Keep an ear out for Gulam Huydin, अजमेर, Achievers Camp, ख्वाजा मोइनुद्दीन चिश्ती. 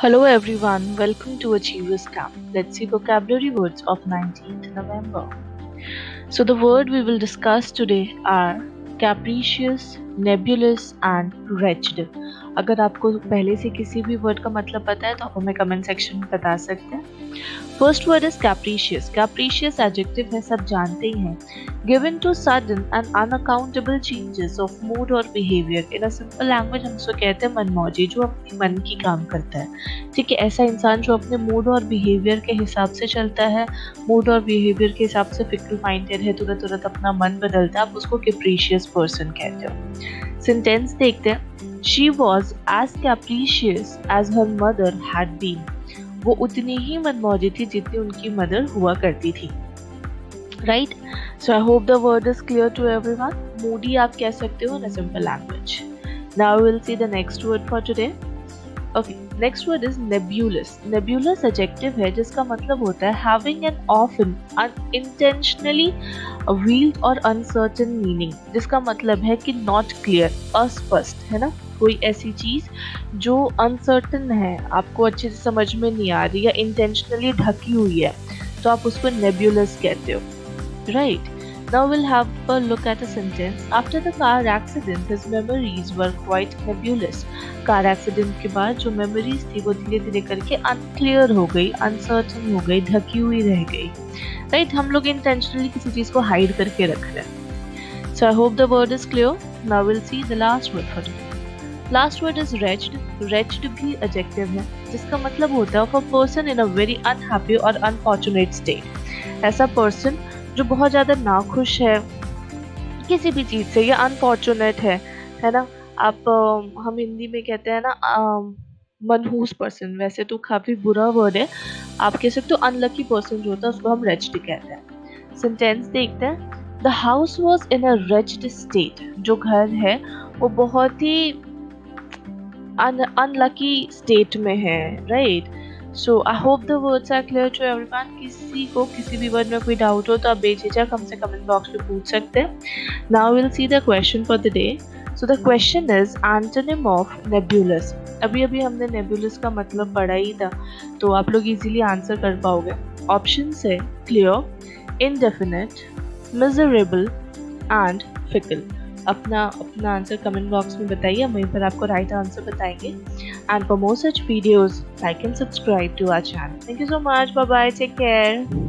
Hello everyone, welcome to Achievers Camp. Let's see vocabulary words of 19th November. So the words we will discuss today are capricious, nebulous and wretched. अगर आपको पहले से किसी भी word का मतलब पता है तो आप हमें कमेंट सेक्शन में बता सकते हैं. First word is capricious. Capricious adjective है, सब जानते ही हैं. Given to sudden and unaccountable changes of mood और behaviour. In a simple language हम उसको कहते हैं मनमौजी, जो अपने मन की काम करता है. ठीक है, ऐसा इंसान जो अपने मूड और बिहेवियर के हिसाब से चलता है, मूड और बिहेवियर के हिसाब से फिक्र माइंडेड है, तुरंत तुरंत अपना मन बदलता है, आप उसको कैप्रीशियस पर्सन कहते हो. सेंटेंस देखते हैं. She was as capricious as her mother had been. वो उतनी ही मनमौजी थी जितनी उनकी मदर हुआ करती थी. Right? So I hope the word is clear to everyone. Moody आप कह सकते हो in a simple language. Now we will see the next word for today. Okay, next word is nebulous. Nebulous adjective है जिसका मतलब होता है having an often unintentionally veiled or uncertain meaning. जिसका मतलब है कि not clear, अस्पष्ट, है ना? कोई ऐसी चीज़ जो अनसर्टन है, आपको अच्छे से समझ में नहीं आ रही या इंटेंशनली ढकी हुई है, तो आप उसको नेब्यूलस कहते हो. Right. Now will have a look at a sentence. After the car accident his memories were quite nebulous. Car accident के बाद जो मेमोरीज थी वो धीरे धीरे करके अनक्लियर हो गई, अनसर्टन हो गई, ढकी हुई रह गई. राइट. हम लोग इंटेंशनली किसी चीज़ को हाइड करके रख रहे हैं. So I hope the word is clear. Now will see the last word for today. Last word is wretched. Wretched भी एडजेक्टिव है जिसका मतलब होता है of a person in a very unhappy और अनफॉर्चुनेट स्टेट. ऐसा पर्सन जो बहुत ज़्यादा नाखुश है किसी भी चीज़ से या अनफॉर्चुनेट है ना. आप हम हिंदी में कहते हैं ना मनहूस पर्सन. वैसे तो काफ़ी बुरा वर्ड है, आप कह सकते हो अनलकी पर्सन जो होता है उसको हम रेच्ड कहते हैं. सेंटेंस देखते हैं. The house was in a wretched state. जो घर है वो बहुत ही अनलकी स्टेट में है. Right. So I hope the words are clear to everyone. किसी को किसी भी वर्ड में कोई डाउट हो तो आप बेझिझक हमसे कमेंट बॉक्स में पूछ सकते हैं. Now will see the question for the day. So the question is antonym of nebulous. अभी अभी हमने नेब्यूलस का मतलब पढ़ा ही था, तो आप लोग इजीली आंसर कर पाओगे. ऑप्शंस है clear, indefinite, miserable and fickle. अपना आंसर कमेंट बॉक्स में बताइए, हम वहीं पर आपको राइट आंसर बताएंगे. And for more such videos like and subscribe to our channel. Thank you so much. Bye bye. Take care.